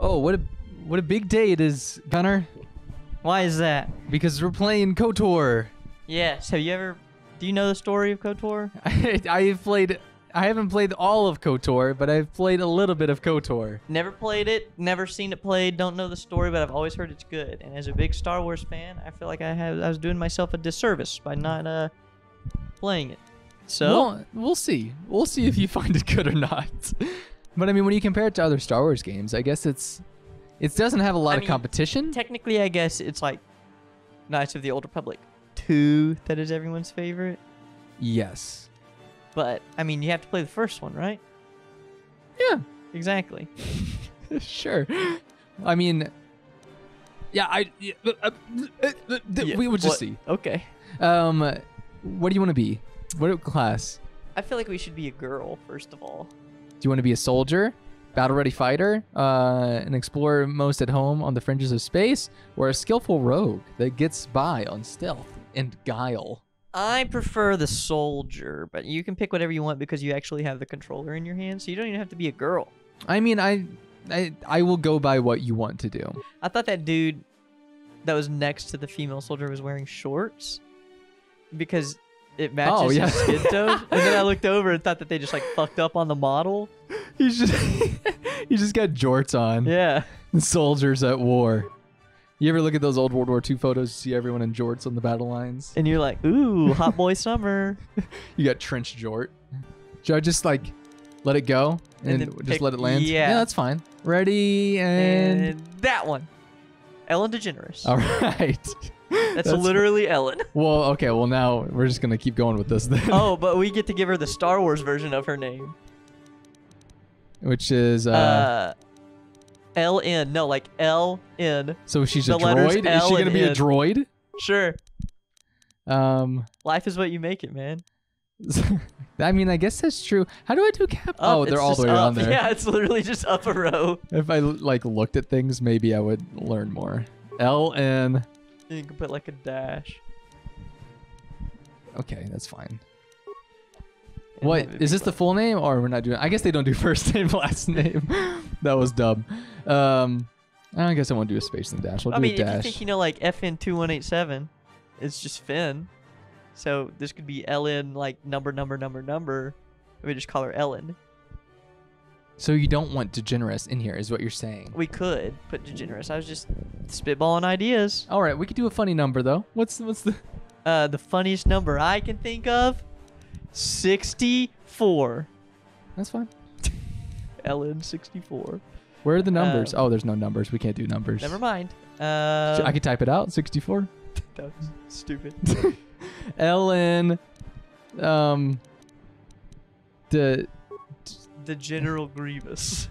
Oh, what a big day it is, Gunnar. Why is that? Because we're playing KOTOR. Yes. Have you ever? Do you know the story of KOTOR? I haven't played all of KOTOR, but I've played a little bit of KOTOR. Never played it. Never seen it played. Don't know the story, but I've always heard it's good. And as a big Star Wars fan, I feel like I was doing myself a disservice by not playing it. So we'll see. We'll see if you find it good or not. But I mean, when you compare it to other Star Wars games, I guess it doesn't have a lot of competition. Technically, I guess it's like Knights of the Old Republic 2 that is everyone's favorite. Yes. But, I mean, you have to play the first one, right? Yeah. Exactly. Sure. I mean, yeah, we will just see. Okay. What do you want to be? What class? I feel like we should be a girl, first of all. Do you want to be a soldier, battle-ready fighter, an explorer most at home on the fringes of space, or a skillful rogue that gets by on stealth and guile? I prefer the soldier, but you can pick whatever you want because you actually have the controller in your hand, so you don't even have to be a girl. I mean, I will go by what you want to do. I thought that dude that was next to the female soldier was wearing shorts because it matches his skin tone. And then I looked over and thought that they just like fucked up on the model. He just got jorts on. Yeah. Soldiers at war. You ever look at those old World War II photos, see everyone in jorts on the battle lines? And you're like, ooh, hot boy summer. You got trench jort. Should I just like let it go and just let it land? Yeah. Yeah, that's fine. Ready and that one. Ellen DeGeneres. All right. That's literally Ellen. Well, okay. Well, now we're just going to keep going with this then. Oh, but we get to give her the Star Wars version of her name. Which is... LN. No, like LN. So she's a droid? Is she going to be a droid? Sure. Life is what you make it, man. I mean, I guess that's true. How do I do cap? Oh, they're all the way around there. Yeah, it's literally just up a row. If I like looked at things, maybe I would learn more. LN... You can put like a dash. Okay, that's fine. And what is this the full name, or we're not doing? I guess they don't do first name, last name. That was dumb. I guess I won't do a space and dash. I'll do a dash. If you think you know like FN 2187, it's just Finn. So this could be LN like number. We just call her Ellen. So you don't want DeGeneres in here, is what you're saying? We could put DeGeneres. I was just spitballing ideas. All right, we could do a funny number though. What's the funniest number I can think of? 64. That's fine. Ellen 64. Where are the numbers? Oh, there's no numbers. We can't do numbers. Never mind. I could type it out. 64. That was stupid. Ellen. The General Grievous.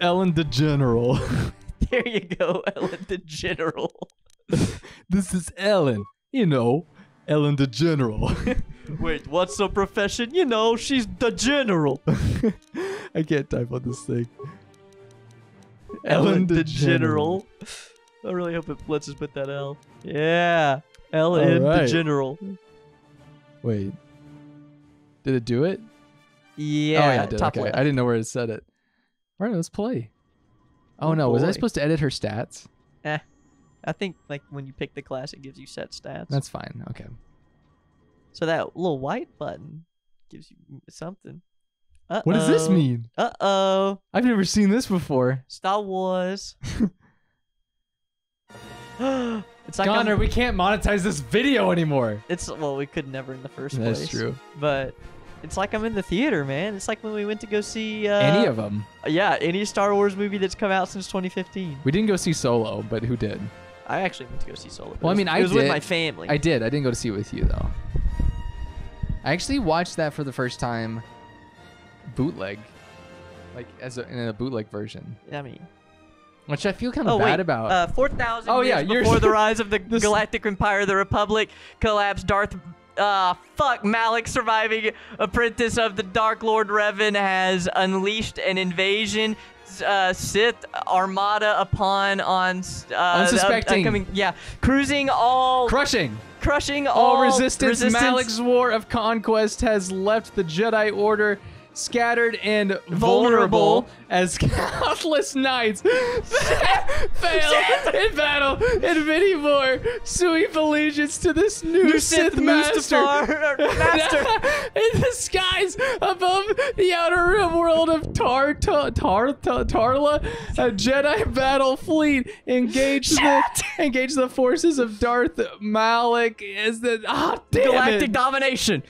Ellen the General. There you go, Ellen the General. This is Ellen. You know, Ellen the General. Wait, what's her profession? You know, she's the General. I can't type on this thing. Ellen the General. I really hope it lets us put that L. Yeah. Ellen the General. Wait. Did it do it? Yeah, oh, yeah, I didn't know where it said it. All right, let's play. Oh no, boy. Was I supposed to edit her stats? I think like when you pick the class, it gives you set stats. That's fine. Okay. So that little white button gives you something. Uh-oh. What does this mean? Uh-oh. I've never seen this before. Star Wars. It's like Connor, we can't monetize this video anymore. Well, we could never in the first place. That's true. But. It's like I'm in the theater, man. It's like when we went to go see... any of them. Yeah, any Star Wars movie that's come out since 2015. We didn't go see Solo, but who did? I actually went to go see Solo. Well, I mean, I did. It was with my family. I did. I didn't go to see it with you, though. I actually watched that for the first time bootleg. Like, in a bootleg version. I mean... Which I feel kind of bad about. 4,000 years before the rise of the Galactic Empire of the Republic collapsed, Darth... fuck, Malak, surviving apprentice of the Dark Lord Revan, has unleashed an invasion Sith armada unsuspecting. Crushing all resistance. Malak's war of conquest has left the Jedi Order scattered, and vulnerable as countless knights failed in battle, and many more suing allegiance to this new Sith master. In the skies above the outer rim world of Tarla, a Jedi battle fleet engaged the forces of Darth Malak as the galactic domination.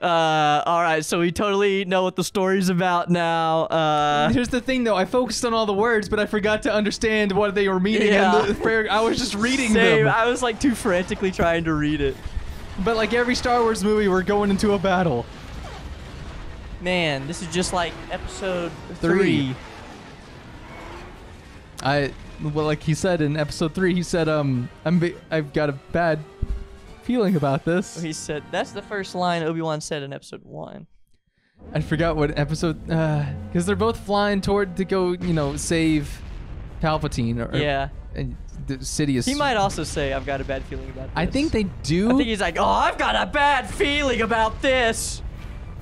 All right, so we totally know what the story's about now. Here's the thing, though. I focused on all the words, but I forgot to understand what they were meaning. Yeah. I was just reading them. I was, like, too frantically trying to read it. But, like, every Star Wars movie, we're going into a battle. Man, this is just, like, episode three. Well, like he said in episode 3, he said, I've got a bad feeling about this. He said, that's the first line Obi-Wan said in episode 1. I forgot what episode, because they're both flying toward to go, you know, save Palpatine. Yeah. And the city is... He might also say, I've got a bad feeling about this. I think they do. I think he's like, oh, I've got a bad feeling about this.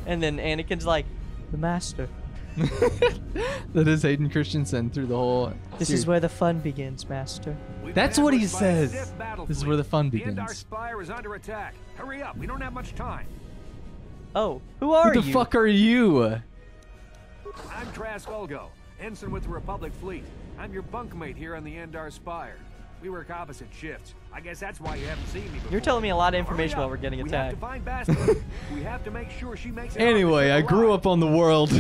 And then Anakin's like, the master. That is Hayden Christensen through the whole... This is where the fun begins, master. That's what he says. This is where the fun begins. Endar Spire is under attack. Hurry up. We don't have much time. Oh, who are you? Who the fuck are you? I'm Trask Ulgo, ensign with the Republic Fleet. I'm your bunkmate here on the Endar Spire. We work opposite shifts. I guess that's why you haven't seen me before. You're telling me a lot of information while we're getting attacked. We have to find Bastila. We have to make sure she makes it. Anyway, I grew up on the world.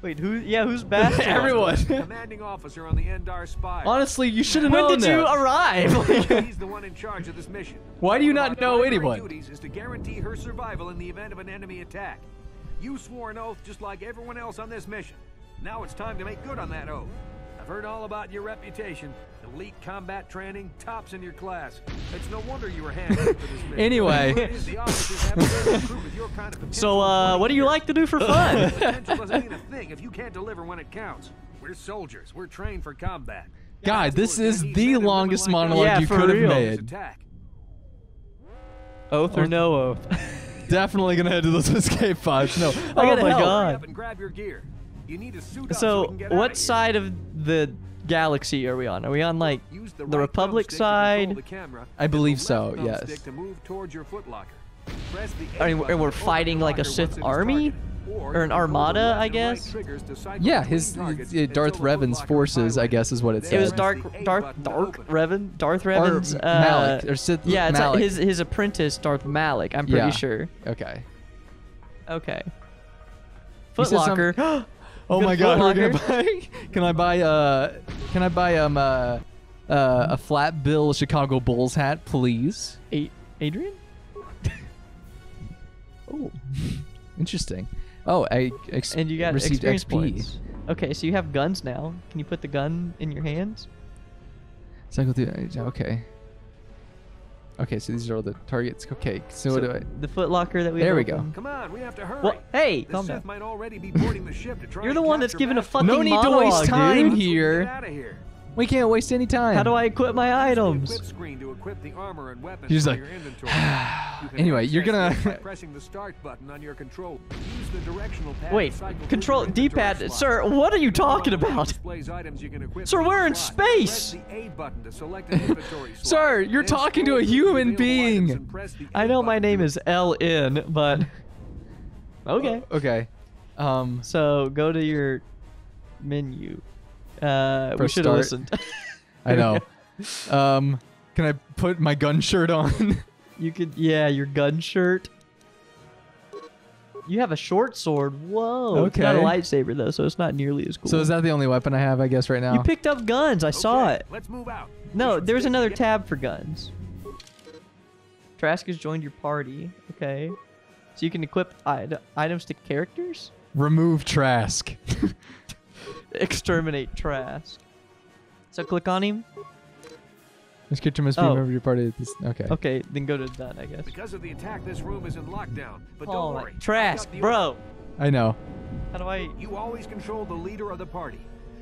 Wait, who? Yeah, who's Bastila? Everyone. Commanding officer on the Endar Spire. Honestly, you should have known that. When did you arrive? He's the one in charge of this mission. Why do you not know anyone? Duties is to guarantee her survival in the event of an enemy attack. You swore an oath just like everyone else on this mission. Now it's time to make good on that oath. I've heard all about your reputation. Elite combat training, tops in your class. It's no wonder you were handed for this mission. Anyway. So, what do you like to do for fun? Potential doesn't mean a thing if you can't deliver when it counts. We're soldiers. We're trained for combat. God, this is the longest monologue you could have made. Oath or no oath? Definitely gonna head to those escape pods. No. Oh my God. So, what side of the galaxy are we on? Are we on, like, the Republic side? I believe so, yes. I mean, we're fighting, like, a Sith army? Or an armada, I guess? Yeah, his Darth Revan's forces, I guess, is what it says. It was Darth Revan's... Malak, or Sith Malak. Yeah, it's like his apprentice, Darth Malak, I'm pretty sure. Okay. Okay. Footlocker. Oh my God! We're gonna buy, can I buy a flat bill Chicago Bulls hat, please? Adrian. Oh, interesting. Oh, and you got received XP. Points. Okay, so you have guns now. Can you put the gun in your hands? Cycle through. Okay. Okay, so these are all the targets. Okay, so what do I? The footlocker that we. There we go. Come on, we have to hurry. Well, hey, calm down. Might already be boarding the ship to try. You're the one that's giving a fucking monologue. No need to waste time here. We can't waste any time. How do I equip my items? He's like. Anyway, you're gonna. Pressing the start button on your control. Use the directional pad. Wait, control D-pad, sir. What are you talking about? Sir, we're in space. Sir, you're talking to a human being. I know my name is LN, but okay. Okay. So go to your menu. We should have listened. I know. Can I put my gun shirt on? You could, yeah, your gun shirt. You have a short sword. Whoa. Okay. It's not a lightsaber though, so it's not nearly as cool. So is that the only weapon I have, I guess, right now? You picked up guns. I saw it. Let's move out. No, there's another tab for guns. Trask has joined your party. Okay. So you can equip items to characters? Remove Trask. Exterminate Trask. So click on him. This creature must be a member of your party. Okay. Okay, then go to done, I guess. Because of the attack, this room is in lockdown. But don't worry. Trask, bro. I know. How do I? You always control the leader of the party.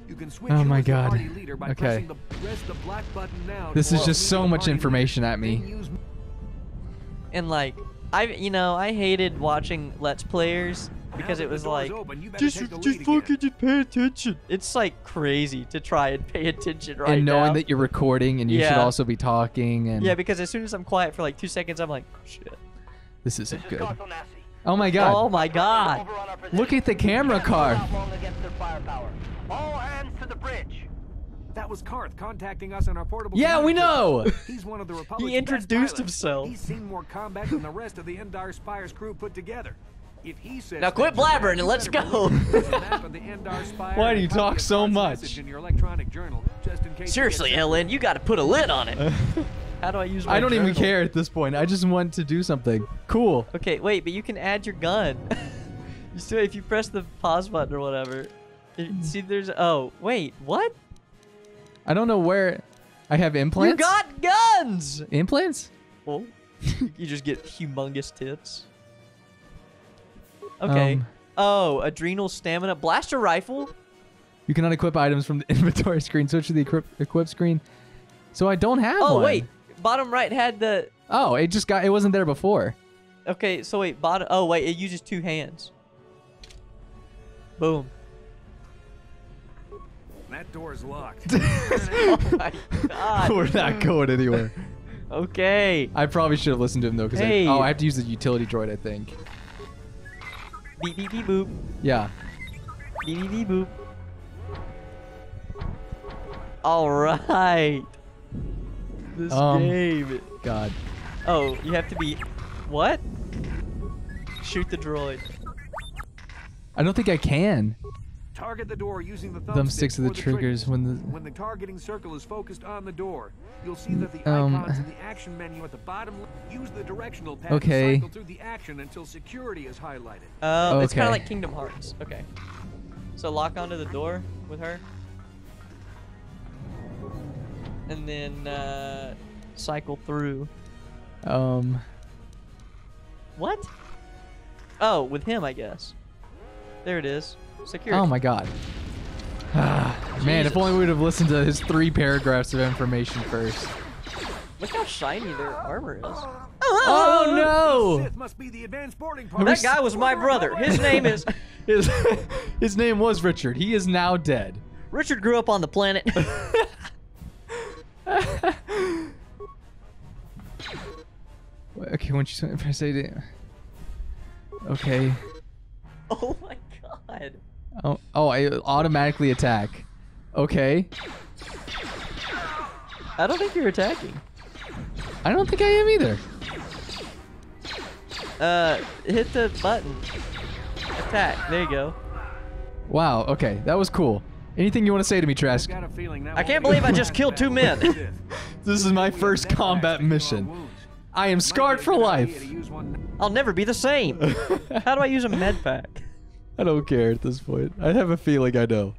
You can switch party leader by pressing the black button now. This is just so much information at me. And like, I hated watching Let's Players because it was like, just fucking just pay attention. It's like crazy to try and pay attention right now. And knowing that you're recording and you should also be talking. And yeah, because as soon as I'm quiet for like 2 seconds, I'm like, oh, shit. This isn't good. Oh my god. Oh my god. Look at the camera, Carth. All hands to the bridge. That was Carth contacting us on our portable. Yeah, we know. He's one of the Republic's he introduced himself. He's seen more combat than the rest of the Endar Spire's crew put together. If he says now quit blabbering and let's go. Why do you talk so much? Seriously, Ellen, you got to put a lid on it. How do I use my journal? I don't even care at this point. I just want to do something cool. Okay, wait, but you can add your gun. You still, if you press the pause button or whatever. See, there's... Oh, wait, what? I don't know where... I have implants? You got guns! Implants? Well, you just get humongous tits. Okay. Oh, adrenal stamina. Blaster rifle? You cannot equip items from the inventory screen. Switch to the equip screen. So I don't have one. Oh, wait. Bottom right had the... Oh, it just got... It wasn't there before. Okay, so wait. Bottom... Oh, wait. It uses two hands. Boom. That door is locked. Oh my god. We're not going anywhere. Okay. I probably should have listened to him though, because hey. I have to use the utility droid, I think. Beep beep beep boop. Yeah. Beep beep beep boop. All right. This game. God. Oh, you have to be. What? Shoot the droid. I don't think I can. Target the door using the thumbsticks of the triggers when the targeting circle is focused on the door. You'll see that the icons in the action menu at the bottom. Use the directional pad to cycle through the action until security is highlighted. Okay. It's kind of like Kingdom Hearts. Okay. So lock onto the door with her. And then cycle through. What? Oh, with him, I guess. There it is. Security. Oh my god. Man, if only we would have listened to his 3 paragraphs of information first. Look how shiny their armor is. Oh no! Sith must be the advanced boarding party. That guy was my brother. His name is... his name was Richard. He is now dead. Richard grew up on the planet. Okay, once you press A... Okay. Oh my god. Oh, I automatically attack. Okay. I don't think you're attacking. I don't think I am either. Hit the button. Attack. There you go. Wow, okay. That was cool. Anything you want to say to me, Trask? I can't believe I just killed 2 men. This is my first combat mission. I am scarred for life. I'll never be the same. How do I use a med pack? I don't care at this point. I have a feeling I know.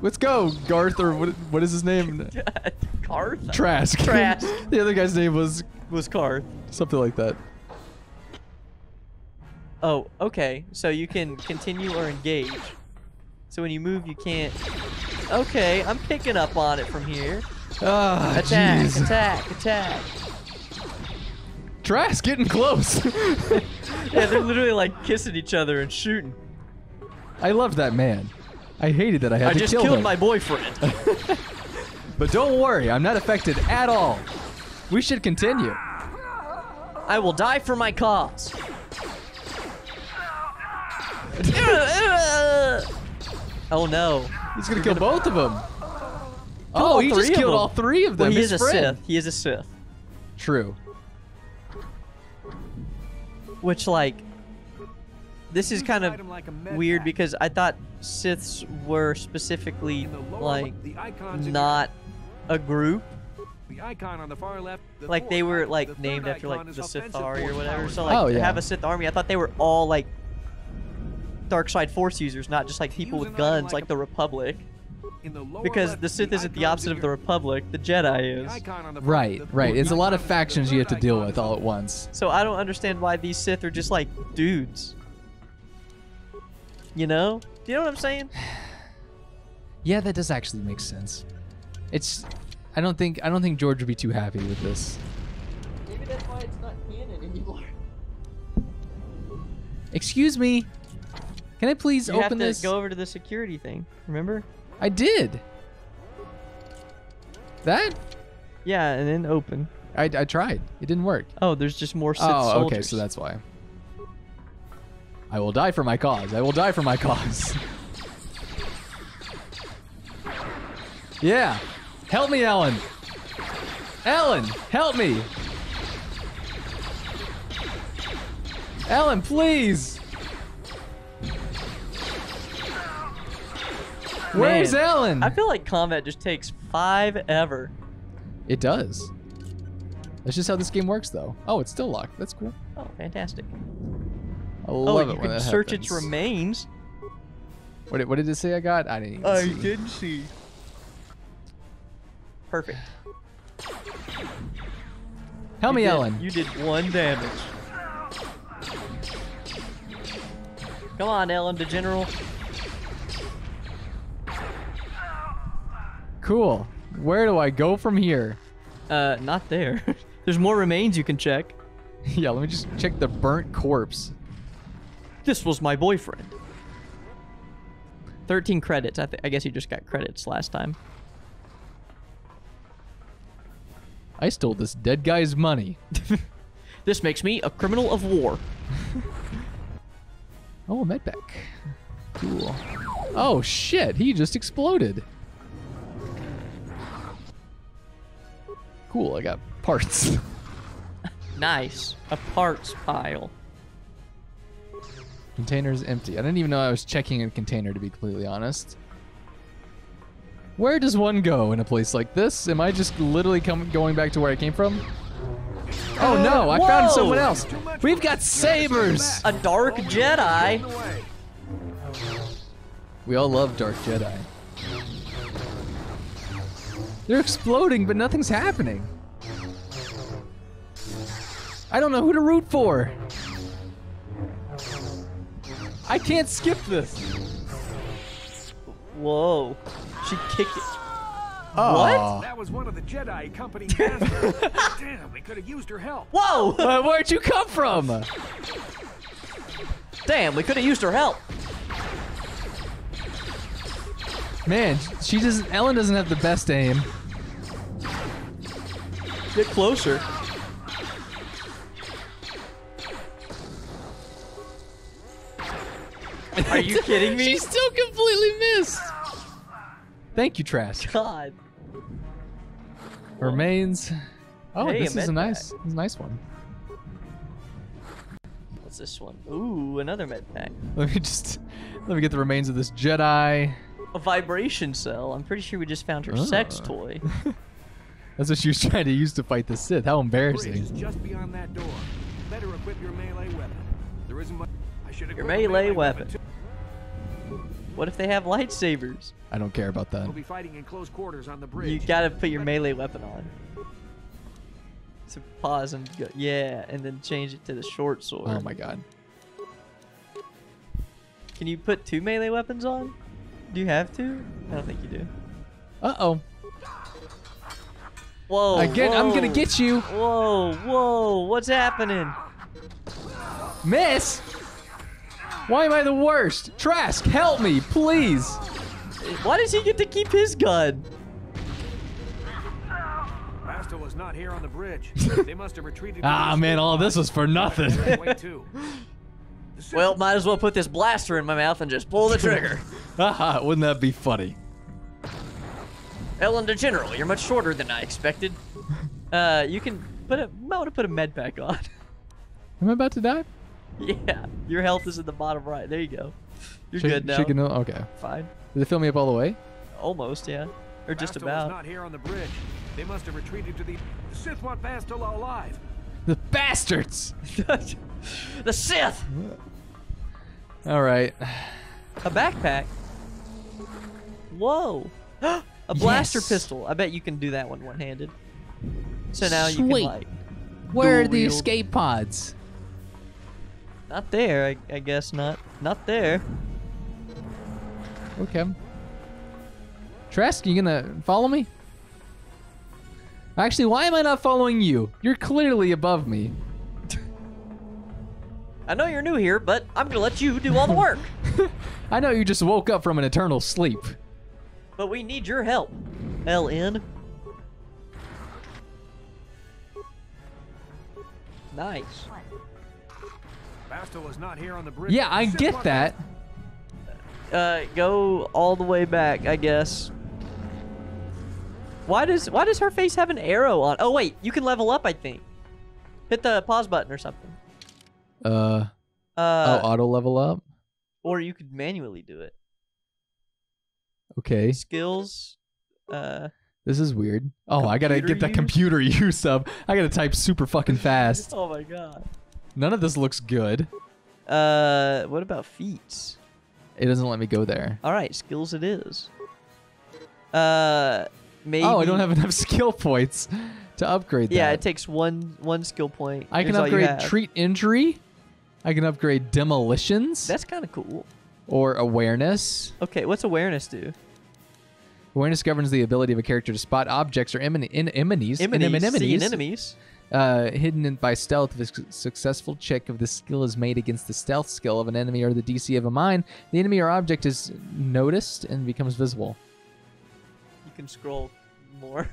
Let's go, Garth, or what is his name? Carth? Trask. Trask. The other guy's name was Carth. Something like that. Oh, okay. So you can continue or engage. So when you move, you can't... Okay, I'm picking up on it from here. Oh, attack, geez. Attack, attack. Trask getting close. Yeah, they're literally like kissing each other and shooting. I loved that man. I hated that I had to kill him. I just killed my boyfriend. But don't worry, I'm not affected at all. We should continue. I will die for my cause. Oh no. He's gonna kill both of them. Oh, he just killed all 3 of them. Well, he is a Sith. He is a Sith. True. Which, like, this is kind of weird because I thought Siths were specifically, like, not a group. Like, they were, like, named after, like, the Sith Army or whatever. So, like, to have a Sith Army, I thought they were all, like, Dark Side Force users, not just, like, people with guns like the Republic. Because the Sith isn't the opposite of the Republic, the Jedi is. Right, right. It's a lot of factions you have to deal with all at once. So I don't understand why these Sith are just like dudes. You know? Do you know what I'm saying? Yeah, that does actually make sense. It's I don't think George would be too happy with this. Maybe that's why it's not canon anymore. Excuse me. Can I please open this? You have to go over to the security thing. Remember? I did. That? Yeah, and then open. I tried. It didn't work. Oh, there's just more Sith soldiers. Oh, okay, so that's why. I will die for my cause. I will die for my cause. Yeah. Help me, Ellen. Ellen, help me. Ellen, please. Where's Ellen? I feel like combat just takes five ever. It does. That's just how this game works, though. Oh, it's still locked. That's cool. Oh, fantastic. I love it when that happens. Oh, you can search its remains. What did it say I got? I didn't even see. I didn't see. Perfect. Help me, Ellen. You did one damage. Come on, Ellen DeGeneres. Cool. Where do I go from here? Not there. There's more remains you can check. Yeah, let me just check the burnt corpse. This was my boyfriend. 13 credits. I guess you just got credits last time. I stole this dead guy's money. This makes me a criminal of war. Oh, a medpack. Cool. Oh, shit. He just exploded. Cool, I got parts. Nice. A parts pile. Container's empty. I didn't even know I was checking a container, to be completely honest. Where does one go in a place like this? Am I just literally going back to where I came from? Oh no, I found someone else. We've got sabers. A dark Jedi. We all love dark Jedi. They're exploding, but nothing's happening. I don't know who to root for. I can't skip this. Whoa. She kicked it. Oh. What? That was one of the Jedi Company masters. Damn, we could have used her help. Whoa! Where'd you come from? Damn, we could have used her help. Man, she doesn't. Ellen doesn't have the best aim. Get closer. Are you kidding me? She still completely missed. Thank you, Trask. God. Remains. Oh, hey, this is a nice, nice one. What's this one? Ooh, another med pack. Let me get the remains of this Jedi. A vibration cell. I'm pretty sure we just found her sex toy. That's what she was trying to use to fight the Sith. How embarrassing. Is just beyond that door. Better equip your melee weapon. There isn't much. I should equip your melee weapon. What if they have lightsabers? I don't care about that. We'll be fighting in close quarters on the bridge. You gotta put your melee weapon on. So pause and go. Yeah, and then change it to the short sword. Oh my god. Can you put two melee weapons on? Do you have to? I don't think you do. Uh-oh. Whoa. Again, whoa. I'm gonna get you. Whoa, whoa. What's happening? Miss? Why am I the worst? Trask, help me, please. Why does he get to keep his gun? Bastila's not here on the bridge. They must have retreated. Ah, man, all of this was for nothing. Well, might as well put this blaster in my mouth and just pull the trigger. Haha, wouldn't that be funny? Ellen DeGeneres, you're much shorter than I expected. You can put a... I want to put a med pack on. Am I about to die? Yeah, your health is in the bottom right. There you go. You're good now. Okay. Fine. Did it fill me up all the way? Almost, yeah. Or just Bastila about. Not here on the bridge. They must have retreated to the Sith want Bastila alive. The bastards! The Sith! All right. A backpack? Whoa. A blaster pistol. I bet you can do that one one-handed. So now you can, like... Where are the escape pods? Not there. I guess not. Not there. Okay. Trask, you gonna follow me? Actually, why am I not following you? You're clearly above me. I know you're new here, but I'm going to let you do all the work. I know you just woke up from an eternal sleep. But we need your help, LN. Nice. Bastila's not here on the bridge. Yeah, I get that. Go all the way back, I guess. Why does her face have an arrow on? Oh wait, you can level up, I think. Hit the pause button or something. Oh, auto level up. Or you could manually do it. Okay. Skills. This is weird. Oh, I gotta get that computer use up. I gotta type super fucking fast. Oh my god. None of this looks good. What about feats? It doesn't let me go there. All right, skills it is. Maybe. Oh, I don't have enough skill points to upgrade that. Yeah, it takes one skill point. I can upgrade treat injury. I can upgrade demolitions. That's kind of cool. Or awareness. Okay, what's awareness do? Awareness governs the ability of a character to spot objects or enemies hidden by stealth. If a successful check of this skill is made against the stealth skill of an enemy or the DC of a mine, the enemy or object is noticed and becomes visible. You can scroll more.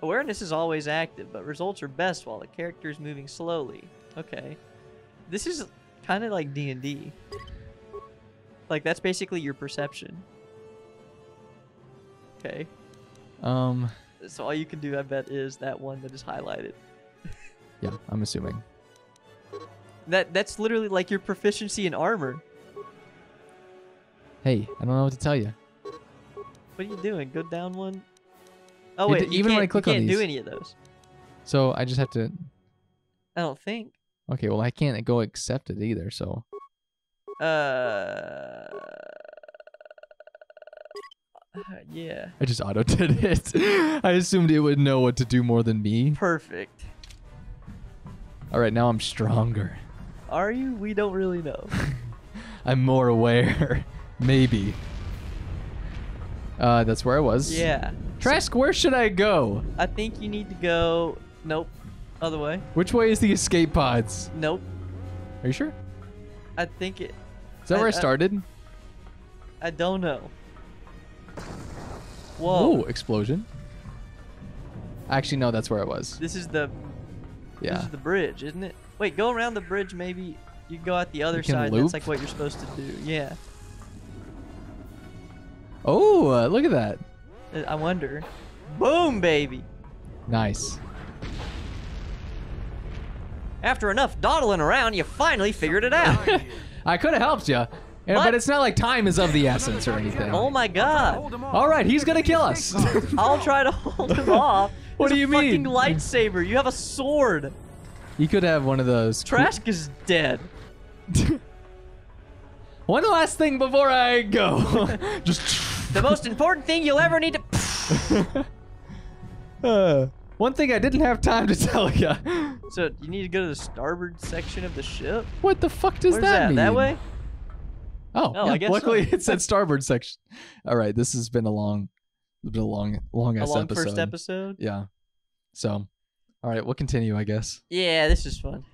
Awareness is always active, but results are best while the character is moving slowly. Okay. This is kind of like D&D. Like, that's basically your perception. Okay. So all you can do, I bet, is that one that is highlighted. Yeah, I'm assuming. That's literally like your proficiency in armor. Hey, I don't know what to tell you. What are you doing? Go down one. Oh wait, even when I click on these, you can't do any of those. So I just have to. I don't think. Okay, well I can't go accept it either. So. Yeah. I just auto did it. I assumed it would know what to do more than me. Perfect. All right, now I'm stronger. Are you? We don't really know. I'm more aware. Maybe. That's where I was. Yeah. Trask, where should I go? I think you need to go... Nope. Other way. Which way is the escape pods? Nope. Are you sure? I think it... Is that where I started? I don't know. Whoa. Whoa, explosion. Actually, no, that's where I was. This is the... Yeah. This is the bridge, isn't it? Wait, go around the bridge, maybe. You can go out the other side. Loop? That's like what you're supposed to do. Yeah. Oh, look at that. I wonder. Boom, baby. Nice. After enough dawdling around, you finally figured it out. I could have helped you. And, but it's not like time is of the essence or anything. Oh my god. All right, he's going to kill us. I'll try to hold him off. What do you mean? Fucking lightsaber. You have a sword. You could have one of those. Trask is dead. One last thing before I go. Just... The most important thing you'll ever need to... one thing I didn't have time to tell you. So you need to go to the starboard section of the ship? What the fuck does that mean? That way? Oh, no, yeah, I guess luckily so. It said starboard section. All right, this has been a long first episode. Yeah. So, all right, we'll continue, I guess. Yeah, this is fun.